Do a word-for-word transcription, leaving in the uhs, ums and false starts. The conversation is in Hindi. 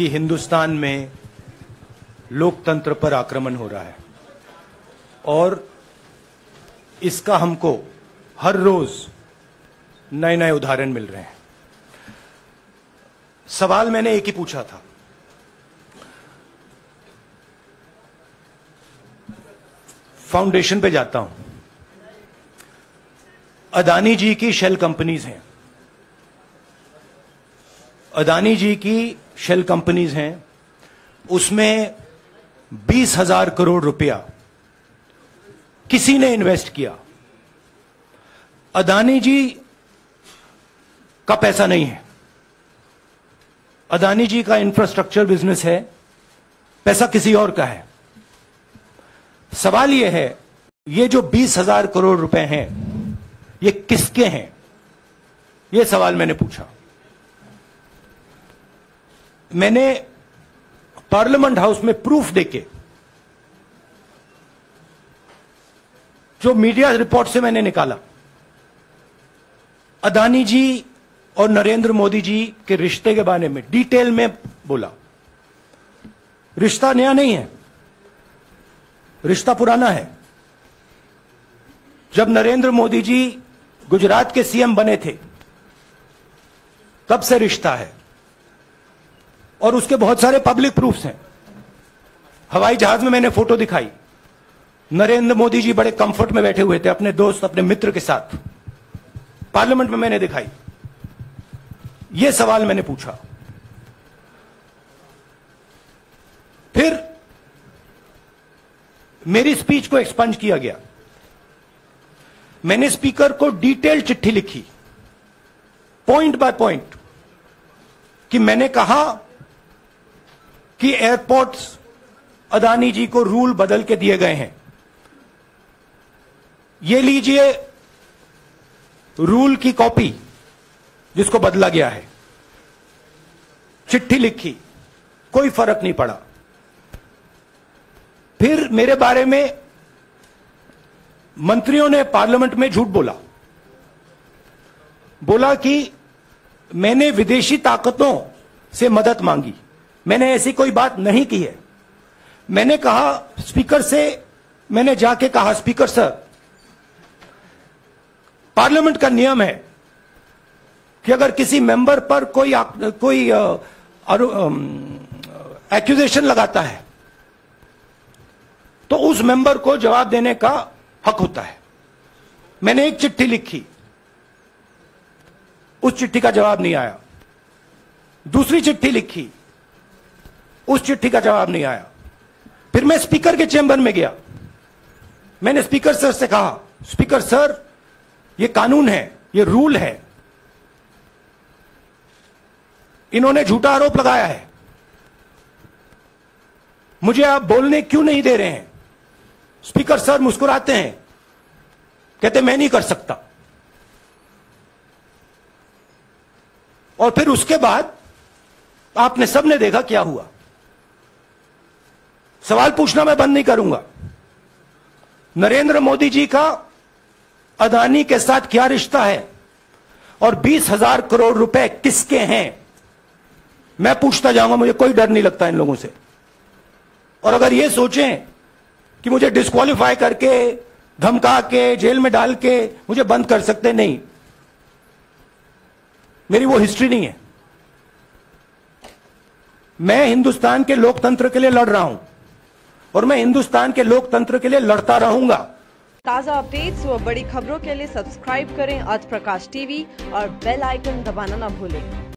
कि हिंदुस्तान में लोकतंत्र पर आक्रमण हो रहा है और इसका हमको हर रोज नए नए उदाहरण मिल रहे हैं। सवाल मैंने एक ही पूछा था, फाउंडेशन पे जाता हूं, अडानी जी की शेल कंपनीज हैं, अडानी जी की शेल कंपनीज हैं, उसमें बीस हजार करोड़ रुपया किसी ने इन्वेस्ट किया, अडानी जी का पैसा नहीं है, अडानी जी का इंफ्रास्ट्रक्चर बिजनेस है, पैसा किसी और का है। सवाल यह है, ये जो बीस हजार करोड़ रुपए हैं ये किसके हैं, ये सवाल मैंने पूछा। मैंने पार्लियामेंट हाउस में प्रूफ देके, जो मीडिया रिपोर्ट से मैंने निकाला, अडानी जी और नरेंद्र मोदी जी के रिश्ते के बारे में डिटेल में बोला। रिश्ता नया नहीं है, रिश्ता पुराना है। जब नरेंद्र मोदी जी गुजरात के सीएम बने थे तब से रिश्ता है और उसके बहुत सारे पब्लिक प्रूफ्स हैं। हवाई जहाज में मैंने फोटो दिखाई, नरेंद्र मोदी जी बड़े कंफर्ट में बैठे हुए थे अपने दोस्त अपने मित्र के साथ, पार्लियामेंट में मैंने दिखाई। यह सवाल मैंने पूछा। फिर मेरी स्पीच को एक्सपंज किया गया। मैंने स्पीकर को डिटेल चिट्ठी लिखी, पॉइंट बाय पॉइंट, कि मैंने कहा कि एयरपोर्ट्स अडानी जी को रूल बदल के दिए गए हैं, ये लीजिए रूल की कॉपी जिसको बदला गया है। चिट्ठी लिखी, कोई फर्क नहीं पड़ा। फिर मेरे बारे में मंत्रियों ने पार्लियामेंट में झूठ बोला, बोला कि मैंने विदेशी ताकतों से मदद मांगी। मैंने ऐसी कोई बात नहीं की है। मैंने कहा स्पीकर से, मैंने जाके कहा स्पीकर सर, पार्लियामेंट का नियम है कि अगर किसी मेंबर पर कोई कोई एक्यूजेशन लगाता है तो उस मेंबर को जवाब देने का हक होता है। मैंने एक चिट्ठी लिखी, उस चिट्ठी का जवाब नहीं आया। दूसरी चिट्ठी लिखी, उस चिट्ठी का जवाब नहीं आया। फिर मैं स्पीकर के चेंबर में गया, मैंने स्पीकर सर से कहा स्पीकर सर ये कानून है, ये रूल है, इन्होंने झूठा आरोप लगाया है, मुझे आप बोलने क्यों नहीं दे रहे हैं। स्पीकर सर मुस्कुराते हैं, कहते मैं नहीं कर सकता। और फिर उसके बाद आपने सबने देखा क्या हुआ। सवाल पूछना मैं बंद नहीं करूंगा। नरेंद्र मोदी जी का अडानी के साथ क्या रिश्ता है और बीस हजार करोड़ रुपए किसके हैं, मैं पूछता जाऊंगा। मुझे कोई डर नहीं लगता इन लोगों से। और अगर ये सोचें कि मुझे डिस्क्वालीफाई करके, धमका के, जेल में डाल के मुझे बंद कर सकते, नहीं, मेरी वो हिस्ट्री नहीं है। मैं हिंदुस्तान के लोकतंत्र के लिए लड़ रहा हूं और मैं हिंदुस्तान के लोकतंत्र के लिए लड़ता रहूंगा। ताजा अपडेट्स व बड़ी खबरों के लिए सब्सक्राइब करें अर्थ प्रकाश टीवी और बेल आइकन दबाना ना भूलें।